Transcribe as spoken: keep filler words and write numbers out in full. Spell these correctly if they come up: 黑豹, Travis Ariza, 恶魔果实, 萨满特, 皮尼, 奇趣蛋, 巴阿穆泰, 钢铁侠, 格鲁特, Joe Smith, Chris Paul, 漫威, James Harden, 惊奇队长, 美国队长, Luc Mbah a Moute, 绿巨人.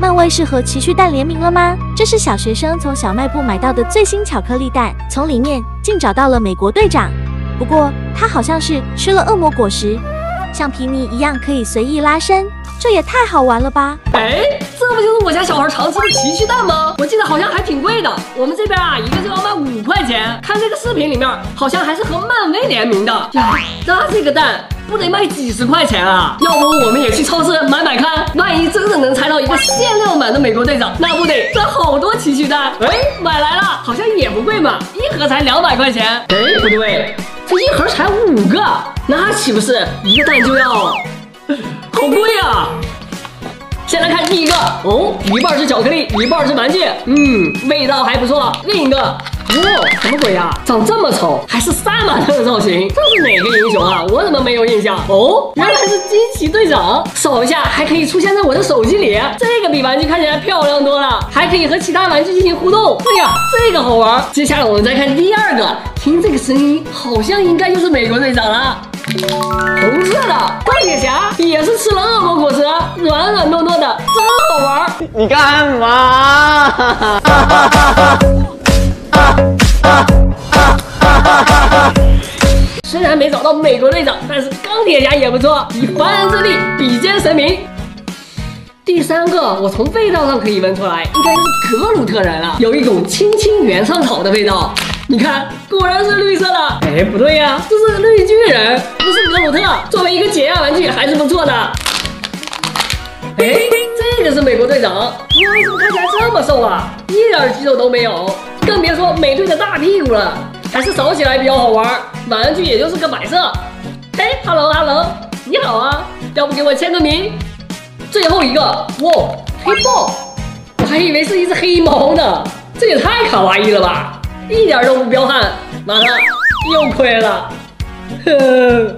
漫威是和奇趣蛋联名了吗？这是小学生从小卖部买到的最新巧克力蛋，从里面竟找到了美国队长。不过他好像是吃了恶魔果实，像皮尼一样可以随意拉伸，这也太好玩了吧！哎，这不就是我家小孩常吃的奇趣蛋吗？我记得好像还挺贵的，我们这边啊一个就要卖五块钱。看这个视频里面，好像还是和漫威联名的呀，那这个蛋 不得卖几十块钱啊！要不我们也去超市买买看，万一真的能猜到一个限量版的美国队长，那不得赚好多奇趣蛋？哎，买来了，好像也不贵嘛，一盒才两百块钱。哎，不对，这一盒才五个，那岂不是一个蛋就要？好贵啊！ 先来看第一个哦，一半是巧克力，一半是玩具，嗯，味道还不错。另一个，哦，什么鬼呀、啊？长这么丑，还是萨满特的造型，这是哪个英雄啊？我怎么没有印象？哦，原来是惊奇队长，扫一下还可以出现在我的手机里，这个比玩具看起来漂亮多了，还可以和其他玩具进行互动。哎呀，这个好玩。接下来我们再看第二个，听这个声音，好像应该就是美国队长了。 红色的钢铁侠也是吃了恶魔果实，软软糯糯的，真好玩。你干嘛？啊啊啊啊啊 虽然没找到美国队长，但是钢铁侠也不错，以凡人之力比肩神明。 第三个，我从味道上可以闻出来，应该是格鲁特人了，有一种青青原上草的味道。你看，果然是绿色的。哎，不对呀、啊，这是绿巨人，不是格鲁特。作为一个解压玩具还是不错的。哎，这个是美国队长，哇，怎么看起来这么瘦啊？一点肌肉都没有，更别说美队的大屁股了。还是扫起来比较好玩，玩具也就是个摆设。哎 ，hello hello， 你好啊，要不给我签个名？ 最后一个，哇，黑豹！我还以为是一只黑猫呢，这也太卡哇伊了吧，一点都不彪悍，完了，又亏了，呵。